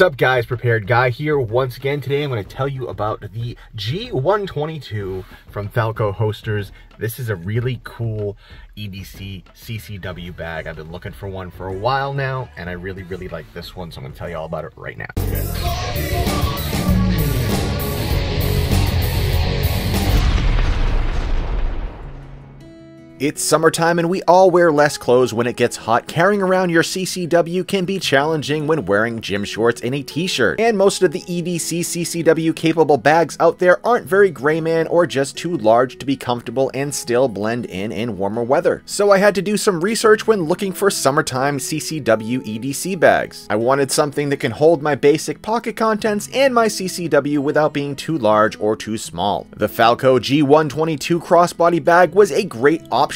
What's up, guys? Prepared Guy here once again. Today I'm going to tell you about the G122 from Falco Holsters. This is a really cool EDC CCW bag. I've been looking for one for a while now, and I really like this one, so I'm going to tell you all about it right now. It's summertime and we all wear less clothes when it gets hot. Carrying around your CCW can be challenging when wearing gym shorts and a t-shirt. And most of the EDC CCW capable bags out there aren't very gray man or just too large to be comfortable and still blend in warmer weather. So I had to do some research when looking for summertime CCW EDC bags. I wanted something that can hold my basic pocket contents and my CCW without being too large or too small. The Falco G122 crossbody bag was a great option.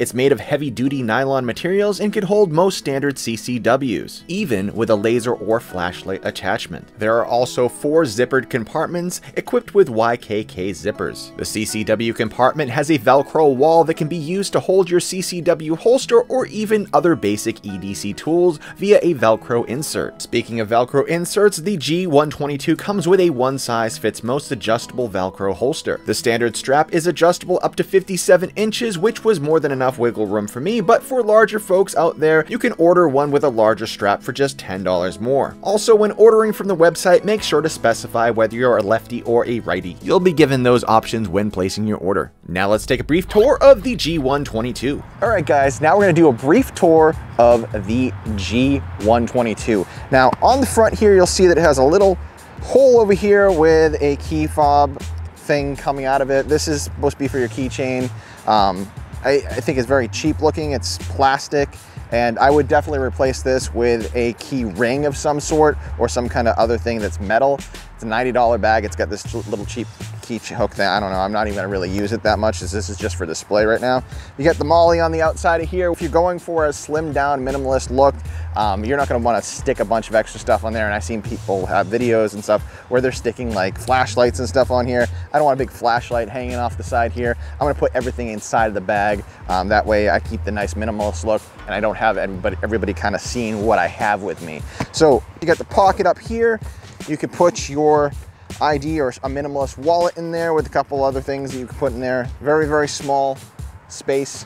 It's made of heavy-duty nylon materials and can hold most standard CCWs, even with a laser or flashlight attachment. There are also 4 zippered compartments equipped with YKK zippers. The CCW compartment has a Velcro wall that can be used to hold your CCW holster or even other basic EDC tools via a Velcro insert. Speaking of Velcro inserts, the G122 comes with a one-size-fits-most adjustable Velcro holster. The standard strap is adjustable up to 57 inches, which was more than enough wiggle room for me, but for larger folks out there, you can order one with a larger strap for just $10 more. Also, when ordering from the website, make sure to specify whether you're a lefty or a righty. You'll be given those options when placing your order. Now let's take a brief tour of the G122. All right, guys, now we're gonna do a brief tour of the G122. Now, on the front here, you'll see that it has a little hole over here with a key fob thing coming out of it. This is supposed to be for your keychain. I think it's very cheap looking. It's plastic, and I would definitely replace this with a key ring of some sort or some kind of other thing that's metal. It's a $90 bag. It's got this little cheap key hook thing. I don't know. I'm not even gonna really use it that much, as this is just for display right now. You get the MOLLE on the outside of here. If you're going for a slimmed down minimalist look, you're not gonna want to stick a bunch of extra stuff on there. And I've seen people have videos and stuff where they're sticking like flashlights and stuff on here. I don't want a big flashlight hanging off the side here. I'm gonna put everything inside of the bag. That way I keep the nice minimalist look and I don't have everybody kind of seeing what I have with me. So you got the pocket up here. You could put your ID or a minimalist wallet in there with a couple other things that you can put in there. Very small space,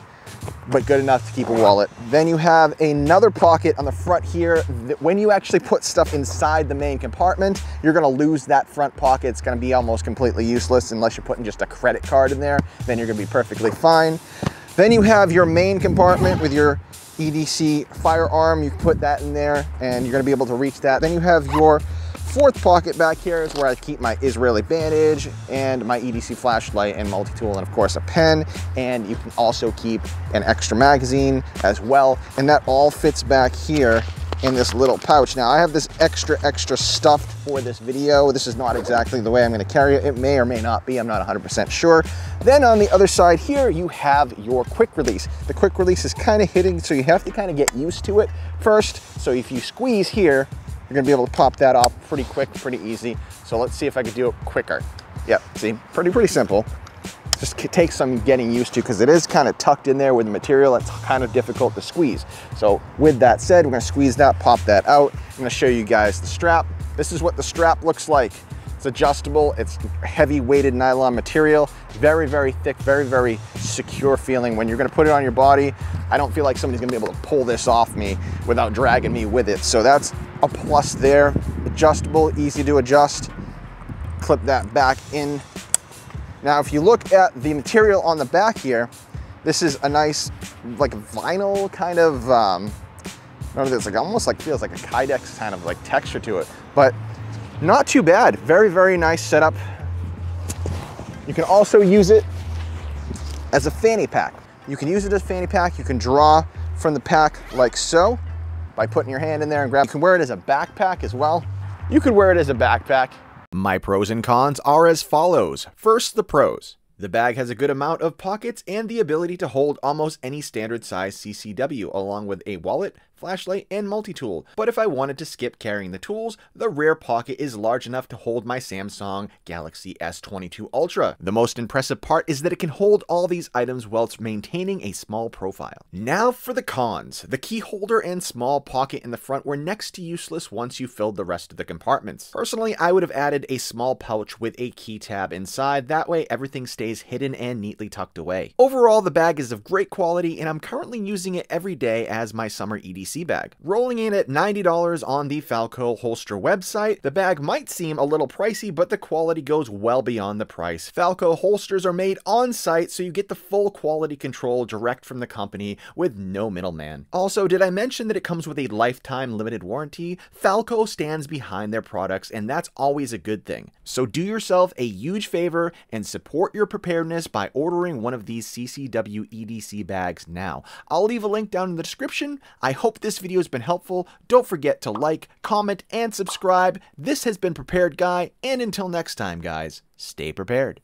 but good enough to keep a wallet. Then you have another pocket on the front here. When you actually put stuff inside the main compartment, you're gonna lose that front pocket. It's gonna be almost completely useless unless you're putting just a credit card in there, then you're gonna be perfectly fine. Then you have your main compartment with your EDC firearm. You can put that in there and you're gonna be able to reach that. Then you have your fourth pocket back here is where I keep my Israeli bandage and my EDC flashlight and multi-tool, and of course a pen. And you can also keep an extra magazine as well. And that all fits back here in this little pouch. Now I have this extra stuffed for this video. This is not exactly the way I'm gonna carry it. It may or may not be, I'm not 100% sure. Then on the other side here, you have your quick release. The quick release is kind of hitting, so you have to kind of get used to it first. So if you squeeze here, you're gonna be able to pop that off pretty quick, pretty easy. So let's see if I could do it quicker. Yep, see, pretty simple. Just takes some getting used to because it is kind of tucked in there with the material. It's kind of difficult to squeeze. So with that said, we're gonna squeeze that, pop that out. I'm gonna show you guys the strap. This is what the strap looks like. It's adjustable, it's heavy weighted nylon material. Very thick, very secure feeling. When you're gonna put it on your body, I don't feel like somebody's gonna be able to pull this off me without dragging me with it. So that's a plus there. Adjustable, easy to adjust. Clip that back in. Now, if you look at the material on the back here, this is a nice like vinyl kind of, it's like almost like feels like a Kydex kind of like texture to it, but not too bad. Very nice setup. You can also use it as a fanny pack. You can use it as a fanny pack. You can draw from the pack like so by putting your hand in there and grab. You can wear it as a backpack as well. You could wear it as a backpack. My pros and cons are as follows. First, the pros. The bag has a good amount of pockets and the ability to hold almost any standard size CCW, along with a wallet, flashlight, and multi-tool. But if I wanted to skip carrying the tools, the rear pocket is large enough to hold my Samsung Galaxy S22 Ultra. The most impressive part is that it can hold all these items whilst maintaining a small profile. Now for the cons. The key holder and small pocket in the front were next to useless once you filled the rest of the compartments. Personally, I would have added a small pouch with a key tab inside, that way everything stays hidden and neatly tucked away. Overall, the bag is of great quality and I'm currently using it every day as my summer EDC bag. Rolling in at $90 on the Falco Holster website, the bag might seem a little pricey, but the quality goes well beyond the price. Falco holsters are made on site, so you get the full quality control direct from the company with no middleman. Also, did I mention that it comes with a lifetime limited warranty? Falco stands behind their products, and that's always a good thing. So do yourself a huge favor and support your preparedness by ordering one of these CCW EDC bags now. I'll leave a link down in the description. I hope this video has been helpful. Don't forget to like, comment, and subscribe. This has been Prepared Guy, and until next time, guys, stay prepared.